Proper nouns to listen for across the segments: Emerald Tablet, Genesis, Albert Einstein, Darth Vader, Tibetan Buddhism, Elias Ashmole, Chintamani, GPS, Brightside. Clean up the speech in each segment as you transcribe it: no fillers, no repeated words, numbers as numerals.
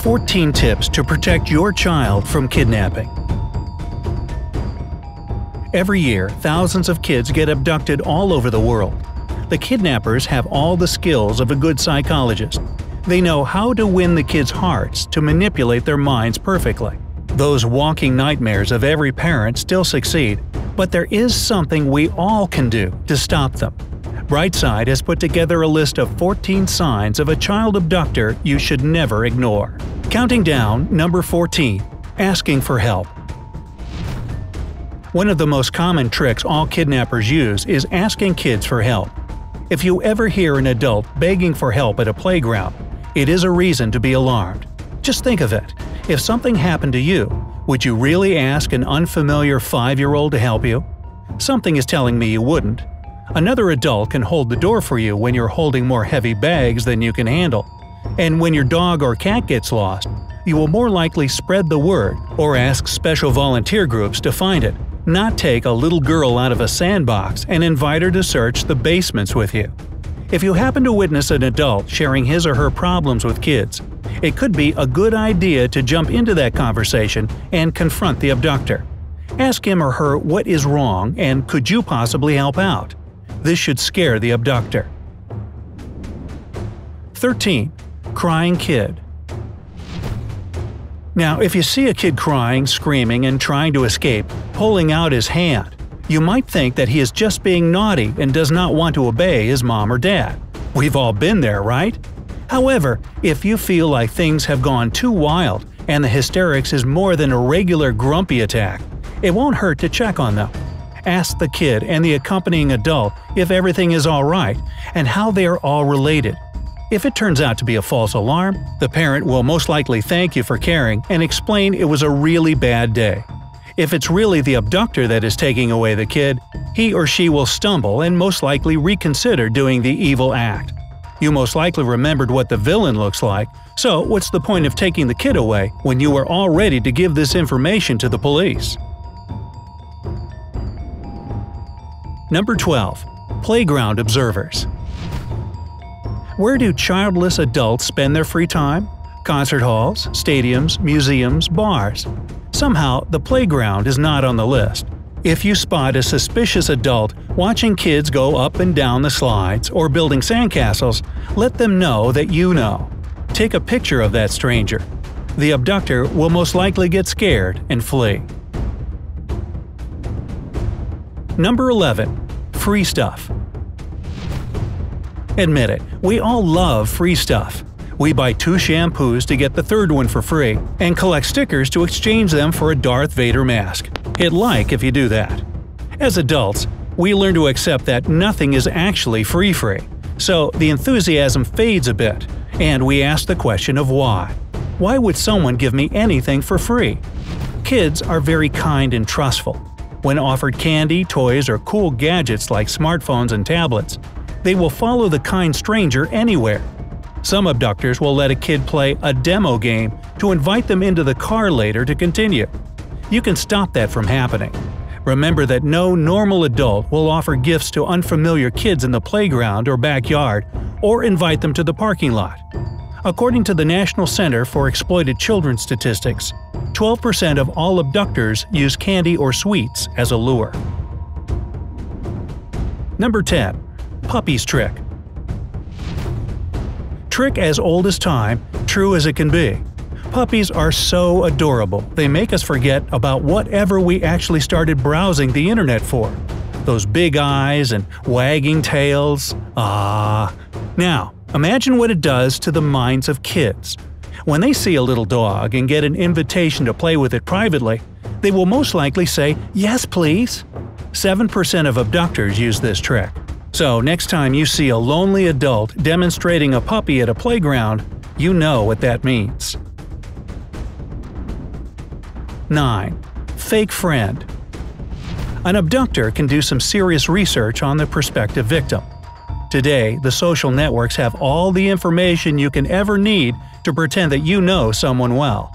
14 tips to protect your child from kidnapping. Every year, thousands of kids get abducted all over the world. The kidnappers have all the skills of a good psychologist. They know how to win the kids' hearts, to manipulate their minds perfectly. Those walking nightmares of every parent still succeed, but there is something we all can do to stop them. Brightside has put together a list of 14 signs of a child abductor you should never ignore. Counting down, number 14, asking for help. One of the most common tricks all kidnappers use is asking kids for help. If you ever hear an adult begging for help at a playground, it is a reason to be alarmed. Just think of it. If something happened to you, would you really ask an unfamiliar 5-year-old to help you? Something is telling me you wouldn't. Another adult can hold the door for you when you're holding more heavy bags than you can handle. And when your dog or cat gets lost, you will more likely spread the word or ask special volunteer groups to find it, not take a little girl out of a sandbox and invite her to search the basements with you. If you happen to witness an adult sharing his or her problems with kids, it could be a good idea to jump into that conversation and confront the abductor. Ask him or her what is wrong and could you possibly help out. This should scare the abductor. 13. Crying kid. Now, if you see a kid crying, screaming, and trying to escape, pulling out his hand, you might think that he is just being naughty and does not want to obey his mom or dad. We've all been there, right? However, if you feel like things have gone too wild and the hysterics is more than a regular grumpy attack, it won't hurt to check on them. Ask the kid and the accompanying adult if everything is all right and how they are all related. If it turns out to be a false alarm, the parent will most likely thank you for caring and explain it was a really bad day. If it's really the abductor that is taking away the kid, he or she will stumble and most likely reconsider doing the evil act. You most likely remembered what the villain looks like, so what's the point of taking the kid away when you were all ready to give this information to the police? Number 12. Playground observers. Where do childless adults spend their free time? Concert halls, stadiums, museums, bars. Somehow, the playground is not on the list. If you spot a suspicious adult watching kids go up and down the slides or building sandcastles, let them know that you know. Take a picture of that stranger. The abductor will most likely get scared and flee. Number 11. Free stuff. Admit it, we all love free stuff. We buy 2 shampoos to get the 3rd one for free and collect stickers to exchange them for a Darth Vader mask. Hit like if you do that. As adults, we learn to accept that nothing is actually free, so the enthusiasm fades a bit, and we ask the question of why. Why would someone give me anything for free? Kids are very kind and trustful. When offered candy, toys, or cool gadgets like smartphones and tablets, they will follow the kind stranger anywhere. Some abductors will let a kid play a demo game to invite them into the car later to continue. You can stop that from happening. Remember that no normal adult will offer gifts to unfamiliar kids in the playground or backyard or invite them to the parking lot. According to the National Center for Exploited Children Statistics, 12% of all abductors use candy or sweets as a lure. Number 10. Puppy's trick. Trick as old as time, true as it can be. Puppies are so adorable, they make us forget about whatever we actually started browsing the internet for. Those big eyes and wagging tails, ah. Now, imagine what it does to the minds of kids. When they see a little dog and get an invitation to play with it privately, they will most likely say, "Yes, please." 7% of abductors use this trick. So next time you see a lonely adult demonstrating a puppy at a playground, you know what that means. 9. Fake friend. An abductor can do some serious research on the prospective victim. Today, the social networks have all the information you can ever need to pretend that you know someone well.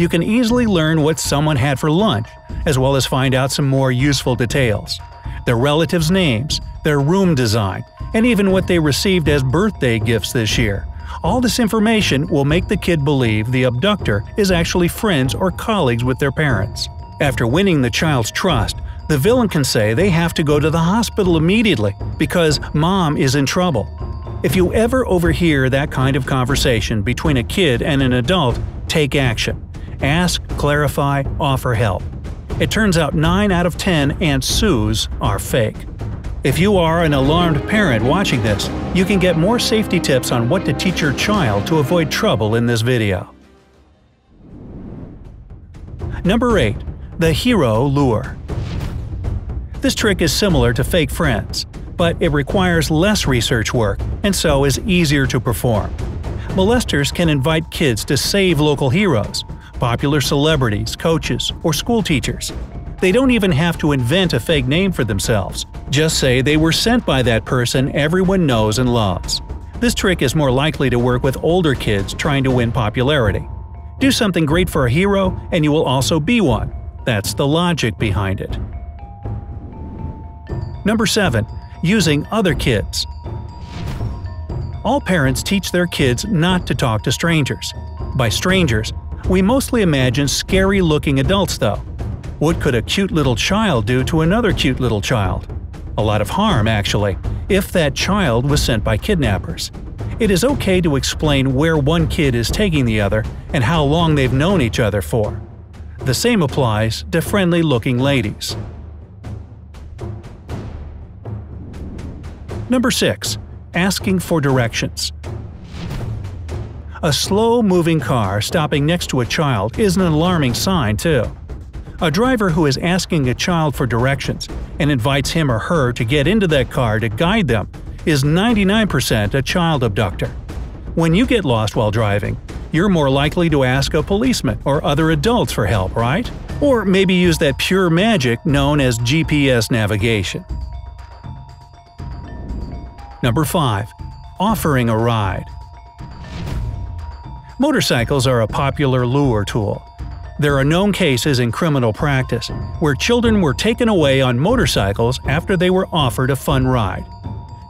You can easily learn what someone had for lunch, as well as find out some more useful details. Their relatives' names, their room design, and even what they received as birthday gifts this year, All this information will make the kid believe the abductor is actually friends or colleagues with their parents. After winning the child's trust, the villain can say they have to go to the hospital immediately because mom is in trouble. If you ever overhear that kind of conversation between a kid and an adult, take action. Ask, clarify, offer help. It turns out 9 out of 10 Aunt Sues are fake. If you are an alarmed parent watching this, you can get more safety tips on what to teach your child to avoid trouble in this video. Number 8. The hero lure. This trick is similar to fake friends, but it requires less research work and so is easier to perform. Molesters can invite kids to save local heroes, popular celebrities, coaches, or school teachers. They don't even have to invent a fake name for themselves. Just say they were sent by that person everyone knows and loves. This trick is more likely to work with older kids trying to win popularity. Do something great for a hero and you will also be one. That's the logic behind it. Number 7. Using other kids. All parents teach their kids not to talk to strangers. By strangers, we mostly imagine scary-looking adults, though. What could a cute little child do to another cute little child? A lot of harm, actually, if that child was sent by kidnappers. It is okay to explain where one kid is taking the other and how long they've known each other for. The same applies to friendly-looking ladies. Number 6. Asking for directions. A slow-moving car stopping next to a child is an alarming sign, too. A driver who is asking a child for directions and invites him or her to get into that car to guide them is 99% a child abductor. When you get lost while driving, you're more likely to ask a policeman or other adults for help, right? Or maybe use that pure magic known as GPS navigation. Number 5. Offering a ride. Motorcycles are a popular lure tool. There are known cases in criminal practice where children were taken away on motorcycles after they were offered a fun ride.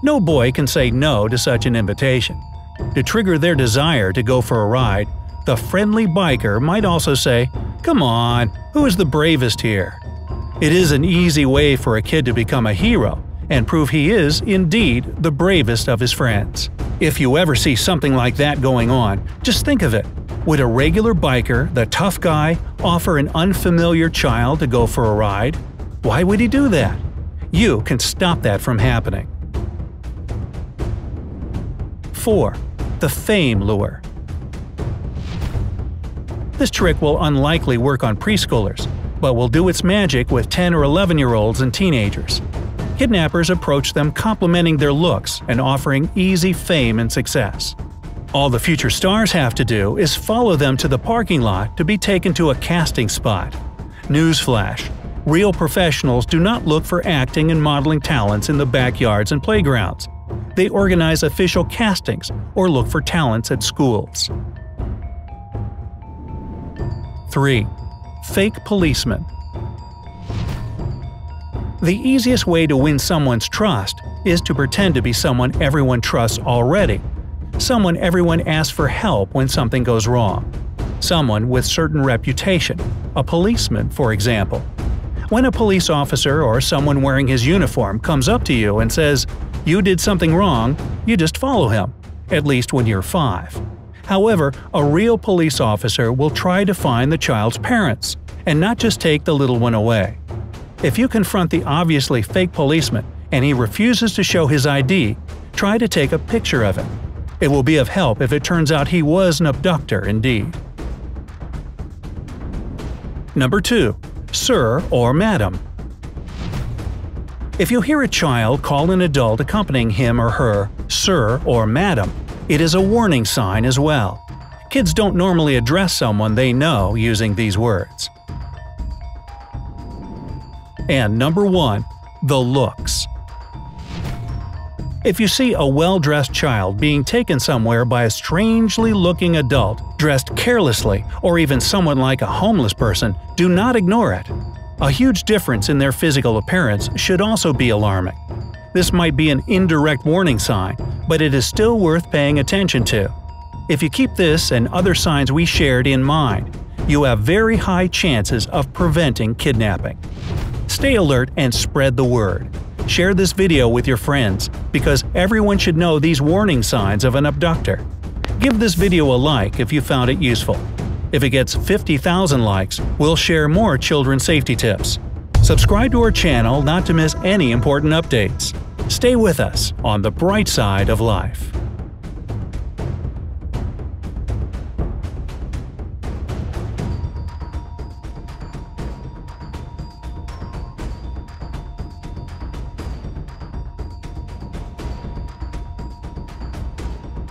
No boy can say no to such an invitation. To trigger their desire to go for a ride, the friendly biker might also say, "Come on, who is the bravest here?" It is an easy way for a kid to become a hero and prove he is, indeed, the bravest of his friends. If you ever see something like that going on, just think of it. Would a regular biker, the tough guy, offer an unfamiliar child to go for a ride? Why would he do that? You can stop that from happening. 4. The fame lure. This trick will unlikely work on preschoolers, but will do its magic with 10 or 11-year-olds and teenagers. Kidnappers approach them complimenting their looks and offering easy fame and success. All the future stars have to do is follow them to the parking lot to be taken to a casting spot. Newsflash: real professionals do not look for acting and modeling talents in the backyards and playgrounds. They organize official castings or look for talents at schools. 3. Fake policemen. The easiest way to win someone's trust is to pretend to be someone everyone trusts already. Someone everyone asks for help when something goes wrong. Someone with certain reputation, a policeman, for example. When a police officer or someone wearing his uniform comes up to you and says, "You did something wrong," you just follow him, at least when you're 5. However, a real police officer will try to find the child's parents and not just take the little one away. If you confront the obviously fake policeman and he refuses to show his ID, try to take a picture of him. It will be of help if it turns out he was an abductor indeed. Number 2. Sir or Madam. If you hear a child call an adult accompanying him or her Sir or Madam, it is a warning sign as well. Kids don't normally address someone they know using these words. And number 1. The looks. If you see a well-dressed child being taken somewhere by a strangely-looking adult, dressed carelessly, or even someone like a homeless person, do not ignore it. A huge difference in their physical appearance should also be alarming. This might be an indirect warning sign, but it is still worth paying attention to, If you keep this and other signs we shared in mind, you have very high chances of preventing kidnapping. Stay alert and spread the word. Share this video with your friends, because everyone should know these warning signs of an abductor. Give this video a like if you found it useful. If it gets 50,000 likes, we'll share more children's safety tips. Subscribe to our channel not to miss any important updates. Stay with us on the bright side of life.